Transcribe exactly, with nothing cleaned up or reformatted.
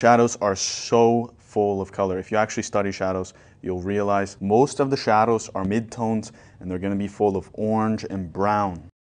Shadows are so full of color. If you actually study shadows, you'll realize most of the shadows are midtones, and they're going to be full of orange and brown.